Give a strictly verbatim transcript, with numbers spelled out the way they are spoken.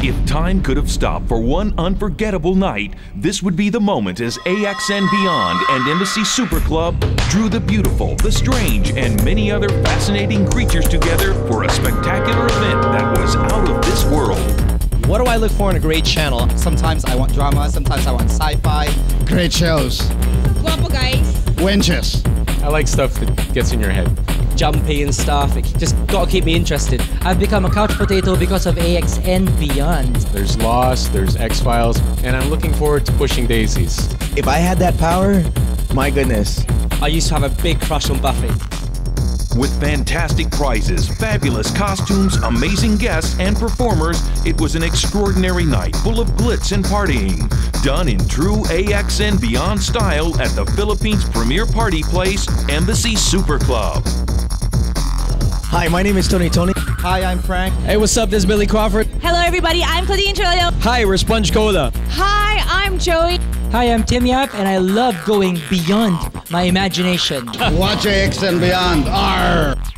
If time could have stopped for one unforgettable night, this would be the moment as A X N Beyond and Embassy Super Club drew the beautiful, the strange, and many other fascinating creatures together for a spectacular event that was out of this world. What do I look for in a great channel? Sometimes I want drama, sometimes I want sci-fi. Great shows. Guapo guys. Wenches. I like stuff that gets in your head. Jumpy and stuff, it just gotta keep me interested. I've become a couch potato because of A X N Beyond. There's Lost, there's X-Files, and I'm looking forward to Pushing Daisies. If I had that power, my goodness. I used to have a big crush on Buffy. With fantastic prizes, fabulous costumes, amazing guests and performers, it was an extraordinary night full of glitz and partying. Done in true A X N Beyond style at the Philippines' premier party place, Embassy Super Club. Hi, my name is Tony Tony. Hi, I'm Frank. Hey, what's up? This is Billy Crawford. Hello, everybody. I'm Claudine Trillio. Hi, we're Sponge Cola. Hi, I'm Joey. Hi, I'm Tim Yap, and I love going beyond my imagination. Watch A X N Beyond. Arr!